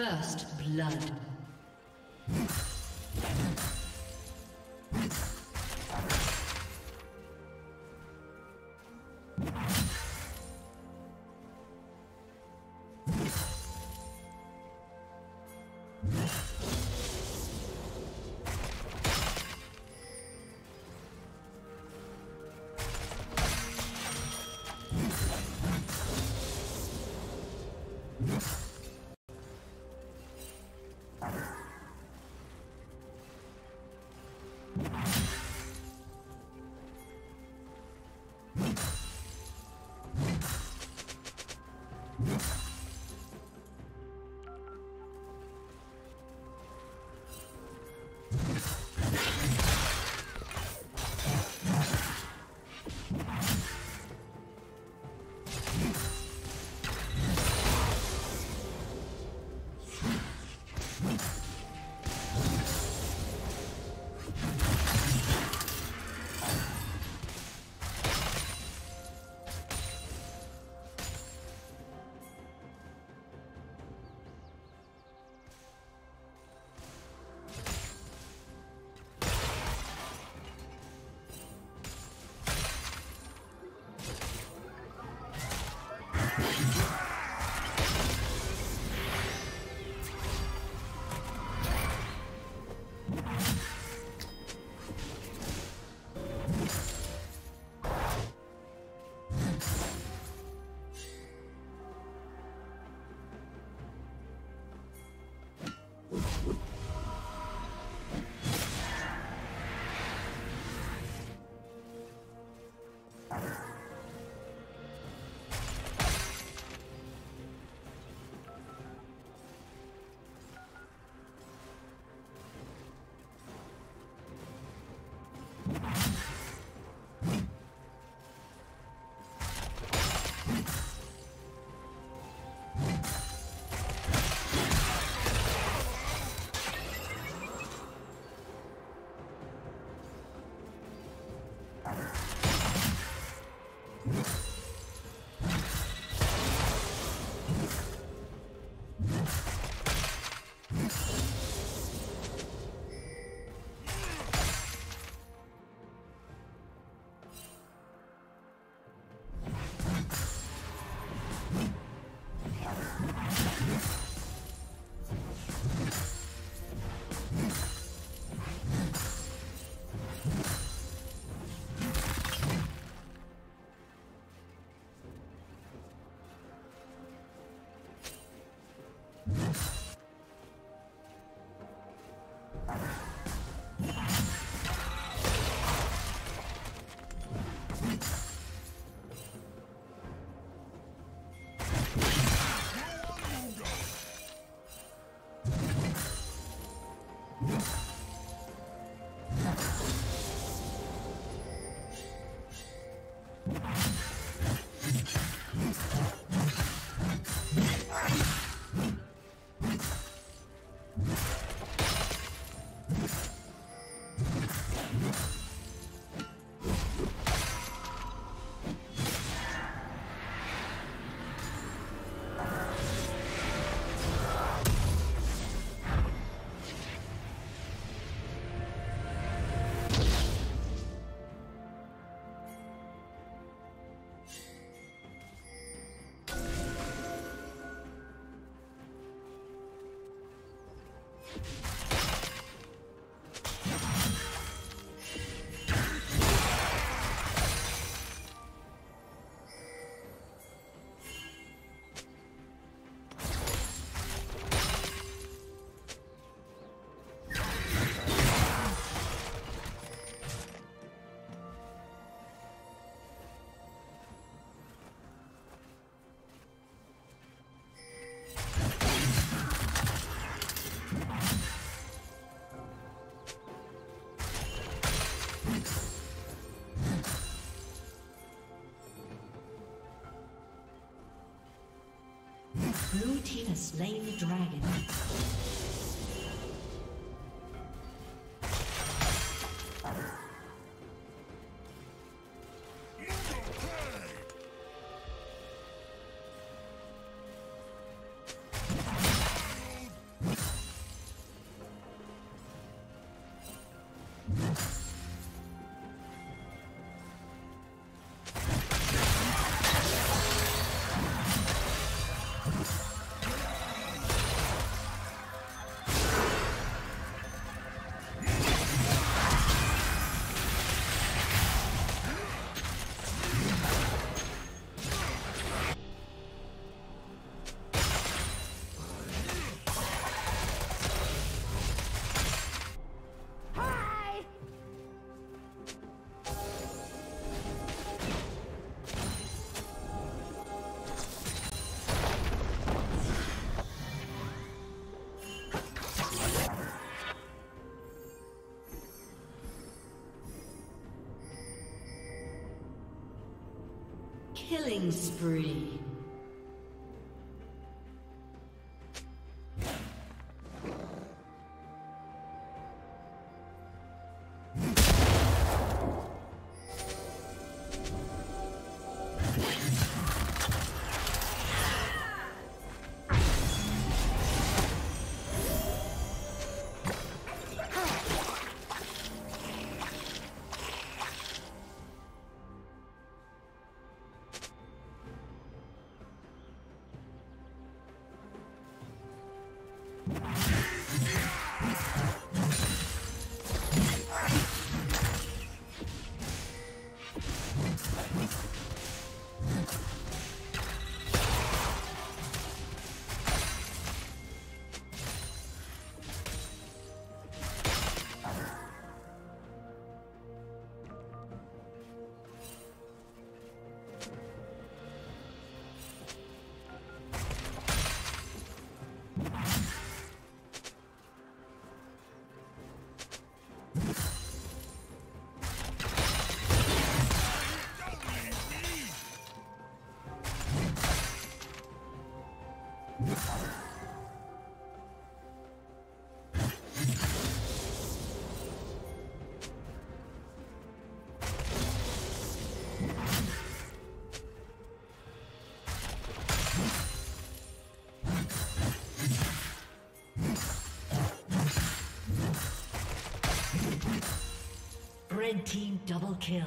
First blood. Blue team has slain the dragon. Killing spree. Red team double kill.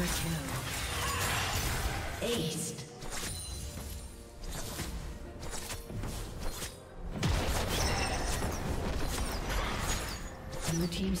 Overkill. Aced. Blue team's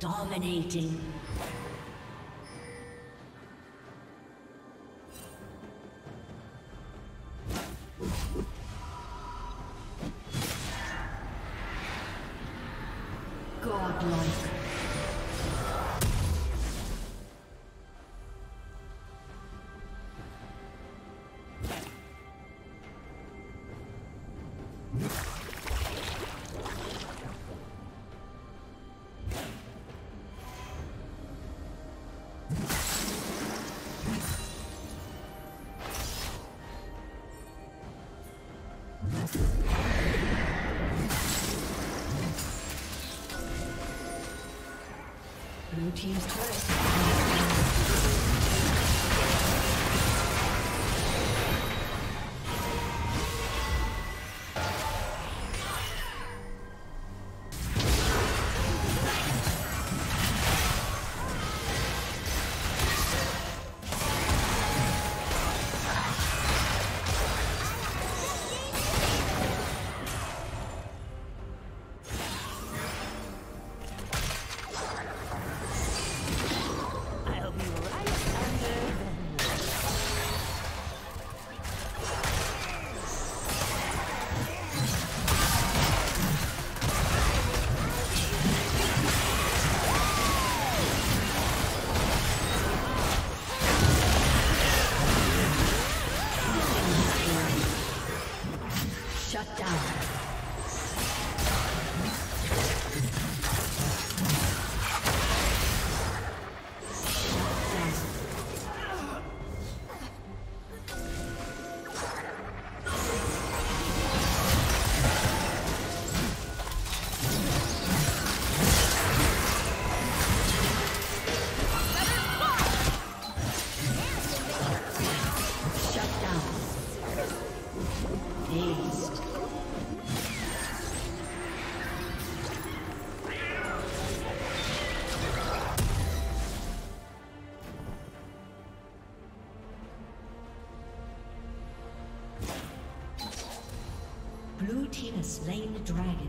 Dominating. Godlike. Blue team's turret. Blue team has slain the dragon.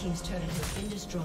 Team's turret has been destroyed.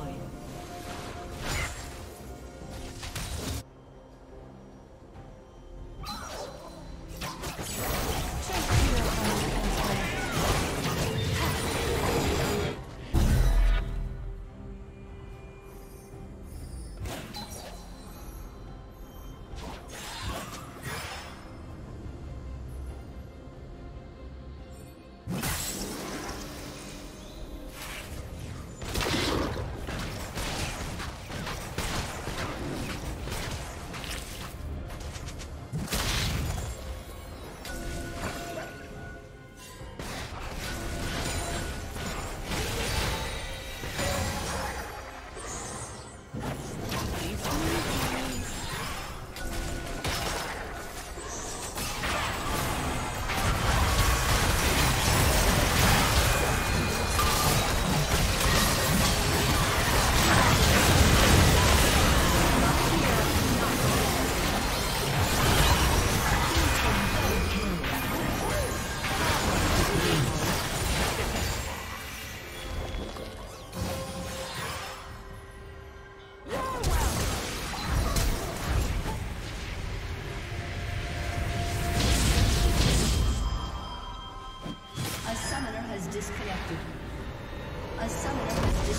Disconnected. A summoner has disconnected.